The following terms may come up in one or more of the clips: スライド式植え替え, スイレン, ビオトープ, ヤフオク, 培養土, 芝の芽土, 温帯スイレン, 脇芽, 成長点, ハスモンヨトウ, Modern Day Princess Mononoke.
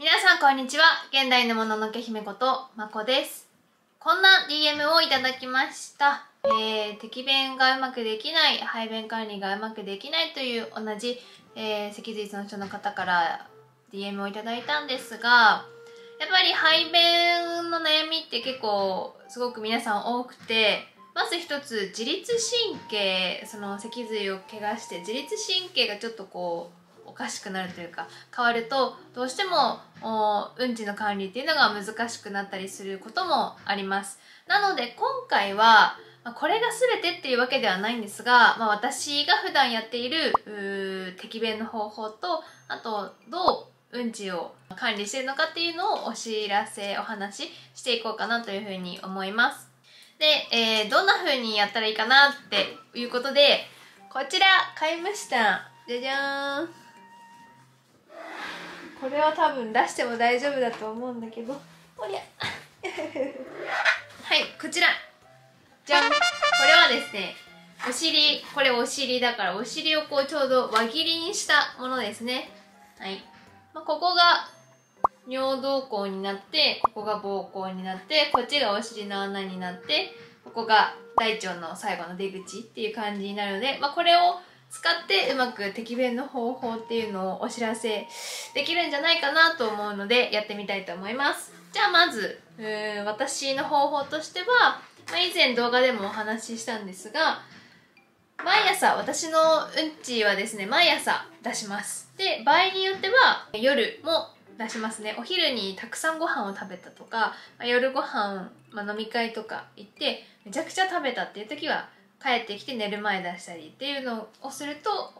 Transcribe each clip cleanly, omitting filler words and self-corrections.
皆さんこんにちは。現代のもののけ姫ことまこです。こんな DM をいただきました。適便がうまくできない、排便管理がうまくできないという同じ、脊髄損傷の方から DM をいただいたんですが、やっぱり排便の悩みって結構すごく皆さん多くて、まず一つ自律神経、その脊髄を怪我して自律神経がちょっとこうおかしくなるというか変わると、どうしてもうんちの管理っていうのが難しくなったりすることもあります。なので今回はこれが全てっていうわけではないんですが、私が普段やっている適便の方法と、あとどううんちを管理しているのかっていうのをお話ししていこうかなというふうに思います。で、どんな風にやったらいいかなっていうことで、こちら買いました。じゃじゃーん。これは多分出しても大丈夫だと思うんだけど、おりゃはい、こちらじゃん。これはですね、お尻、これお尻だからお尻をこうちょうど輪切りにしたものですね。はい、ここが尿道口になって、ここが膀胱になって、こっちがお尻の穴になって、ここが大腸の最後の出口っていう感じになるので、これを使ってうまく適便の方法っていうのをお知らせできるんじゃないかなと思うので、やってみたいと思います。じゃあまず私の方法としては、以前動画でもお話ししたんですが、毎朝私のうんちはですね、毎朝出します。で、場合によっては夜も出しますね。お昼にたくさんご飯を食べたとか、夜ご飯、飲み会とか行ってめちゃくちゃ食べたっていう時は帰ってきて寝る前出したりっていうのをすると、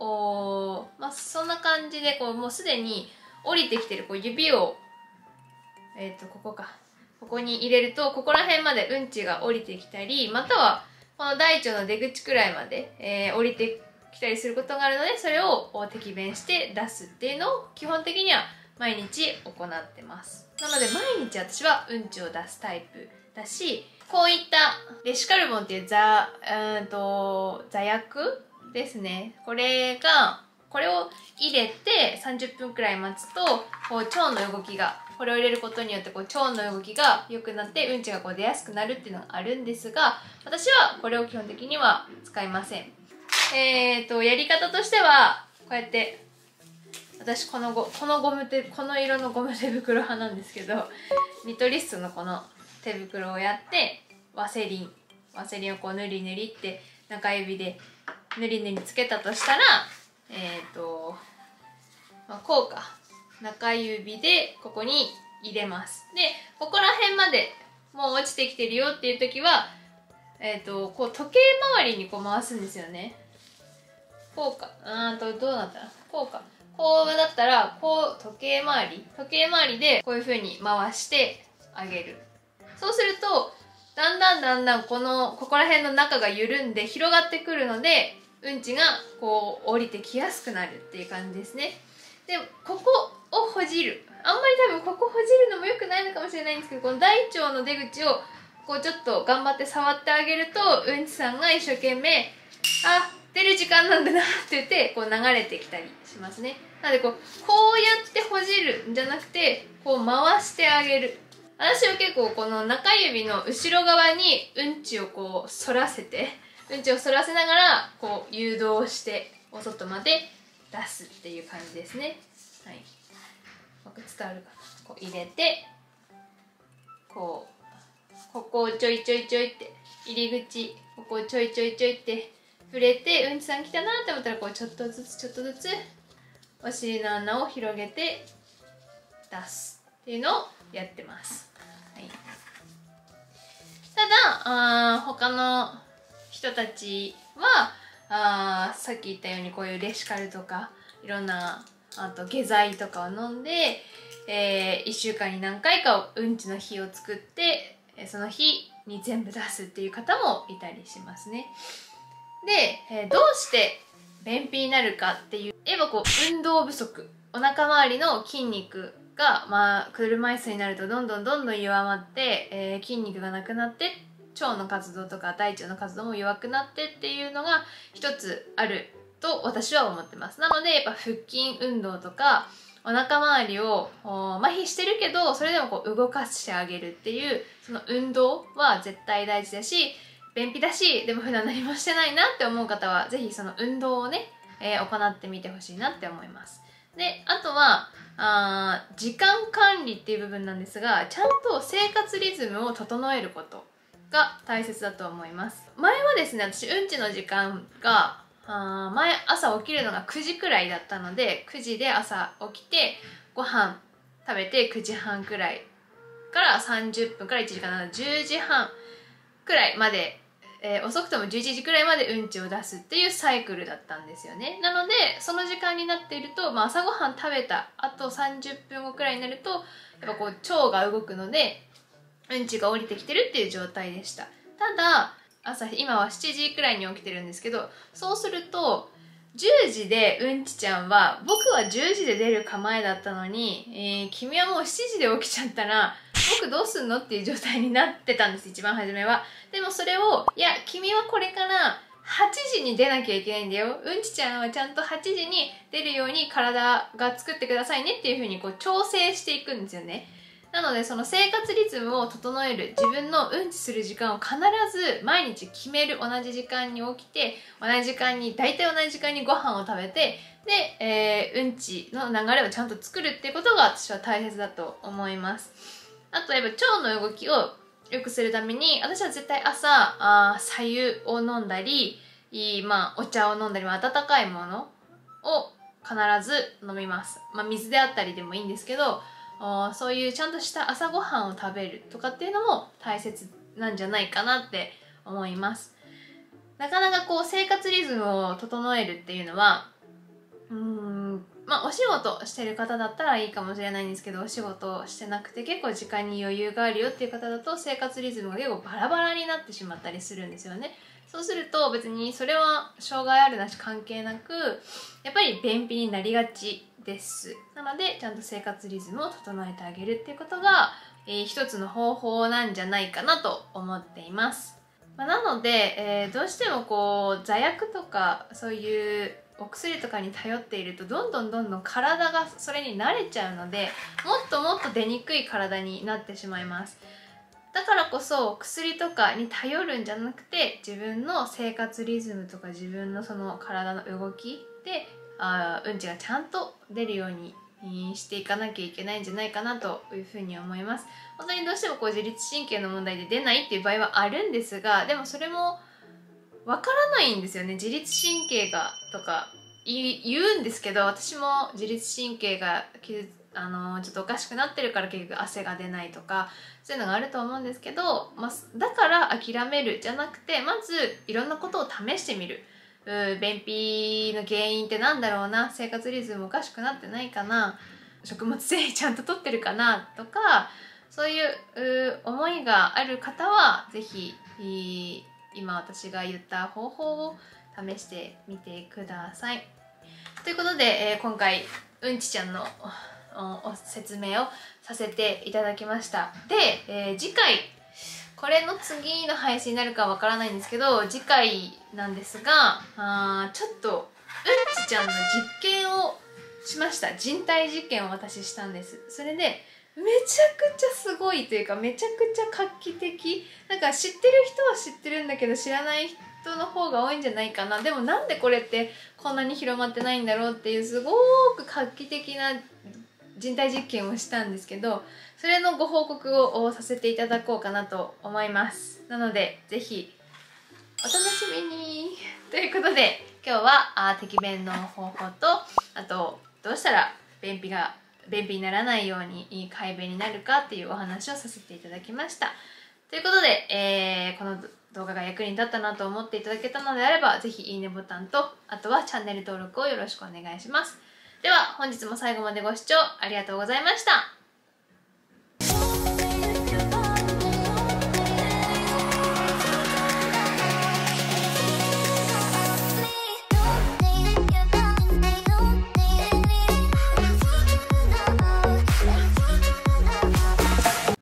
そんな感じでこうもうすでに降りてきてる、こう指をここに入れると、ここら辺までうんちが降りてきたり、またはこの大腸の出口くらいまで、降りてきたりすることがあるので、それを適便して出すっていうのを基本的には毎日行ってます。なので毎日私はうんちを出すタイプだし、こういったレシカルボンっていう座薬ですね。これを入れて30分くらい待つと、これを入れることによって腸の動きが良くなって、うんちが出やすくなるっていうのがあるんですが、私はこれを基本的には使いません。やり方としては、こうやって、私この色のゴム手袋派なんですけど、ニトリストのこの手袋をやって、ワセリンをこうぬりぬりって中指でぬりぬりつけたとしたら、こうか、中指でここに入れます。で、ここら辺までもう落ちてきてるよっていう時は、時計回りに回すんですよね。こうか、どうなったらこうか、こうだったらこう時計回りでこういう風に回してあげる。そうするとだんだんここら辺の中が緩んで広がってくるので、うんちがこう降りてきやすくなるっていう感じですね。で、ここをほじる、あんまり多分ここほじるのも良くないのかもしれないんですけど、この大腸の出口をこうちょっと頑張って触ってあげると、うんちさんが一生懸命「あ、出る時間なんだな」って言ってこう流れてきたりしますね。なのでこうやってほじるんじゃなくて、こう回してあげる。私は結構この中指の後ろ側にうんちを反らせながらこう誘導してお外まで出すっていう感じですね。はい、うまく伝わるかな。こう入れて、ここをちょいちょいちょいって、入り口ここをちょいちょいちょいって触れて、うんちさん来たなって思ったら、ちょっとずつちょっとずつお尻の穴を広げて出すっていうのをやってます。はい、ただ他の人たちはさっき言ったように、こういうレシカルとかいろんな下剤とかを飲んで、1週間に何回かうんちの日を作って、その日に全部出すっていう方もいたりしますね。で、どうして便秘になるかっていう、運動不足、お腹周りの筋肉が、車椅子になるとどんどん弱まって、筋肉がなくなって、腸の活動とか大腸の活動も弱くなってっていうのが一つあると私は思ってます。なのでやっぱ腹筋運動とか、お腹周りを麻痺してるけど、それでもこう動かしてあげるっていうその運動は絶対大事だし、便秘だしでも普段何もしてないなって思う方は是非その運動をね、行ってみてほしいなって思います。であとは時間管理っていう部分なんですが、ちゃんと生活リズムを整えることが大切だと思います。前はですね、私うんちの時間が前朝起きるのが9時くらいだったので、9時で朝起きてご飯食べて9時半くらいから30分から1時間なので10時半くらいまで、遅くとも11時くらいまでうんちを出すっていうサイクルだったんですよね。なのでその時間になっていると、朝ごはん食べたあと30分後くらいになるとやっぱこう腸が動くのでうんちが降りてきてるっていう状態でした。ただ朝今は7時くらいに起きてるんですけど、そうすると10時でうんちちゃんは、僕は10時で出る構えだったのに、君はもう7時で起きちゃったら僕どうすんのっていう状態になってたんです、一番初めは。でもそれを、いや君はこれから8時に出なきゃいけないんだよ、うんちちゃんはちゃんと8時に出るように体が作ってくださいねっていう風にこう調整していくんですよね。なのでその生活リズムを整える、自分のうんちする時間を必ず毎日決める。同じ時間に起きて、同じ時間に大体同じ時間にご飯を食べて、で、うんちの流れをちゃんと作るっていうことが私は大切だと思います。あとやっぱ腸の動きを良くするために、私は絶対朝白湯を飲んだり、お茶を飲んだり、温かいものを必ず飲みます。水であったりでもいいんですけど、そういうちゃんとした朝ごはんを食べるとかっていうのも大切なんじゃないかなって思います。なかなかこう生活リズムを整えるっていうのはお仕事してる方だったらいいかもしれないんですけど、お仕事してなくて結構時間に余裕があるよっていう方だと生活リズムが結構バラバラになってしまったりするんですよね。そうすると別にそれは障害あるなし関係なく、やっぱり便秘になりがちです。なのでちゃんと生活リズムを整えてあげるっていうことが、一つの方法なんじゃないかなと思っています。なので、どうしてもこう座薬とかそういうお薬とかに頼っていると、どんどん体がそれに慣れちゃうので、もっと出にくい体になってしまいます。だからこそ薬とかに頼るんじゃなくて、自分の生活リズムとか自分のその体の動きでうんちがちゃんと出るようにしていかなきゃいけないんじゃないかなというふうに思います。本当にどうしてもこう自律神経の問題で出ないっていう場合はあるんですが、でもそれもわからないんですよね。自律神経がとか言うんですけど、私も自律神経がちょっとおかしくなってるから結局汗が出ないとかそういうのがあると思うんですけど、だから諦めるじゃなくて、まずいろんなことを試してみる。便秘の原因ってなんだろうな、生活リズムおかしくなってないかな、食物繊維ちゃんと摂ってるかなとか、そういう思いがある方は是非今私が言った方法を試してみてください。ということで、今回うんちちゃんの説明をさせていただきました。で、次回これの次の配信になるかわからないんですけど、次回なんですが、ちょっとうんちちゃんの実験をしました。人体実験を私したんです。それでめちゃくちゃすごいというか、めちゃくちゃ画期的、なんか知ってる人は知ってるんだけど知らない人の方が多いんじゃないかな。でもなんでこれってこんなに広まってないんだろうっていう、すごく画期的な人体実験をしたんですけど、それのご報告をさせていただこうかなと思います。なので是非お楽しみにということで、今日は適便の方法と、あとどうしたら便秘にならないように快便になるかっていうお話をさせていただきました。ということで、この動画が役に立ったなと思っていただけたのであれば、是非いいねボタンと、あとはチャンネル登録をよろしくお願いします。では本日も最後までご視聴ありがとうございました。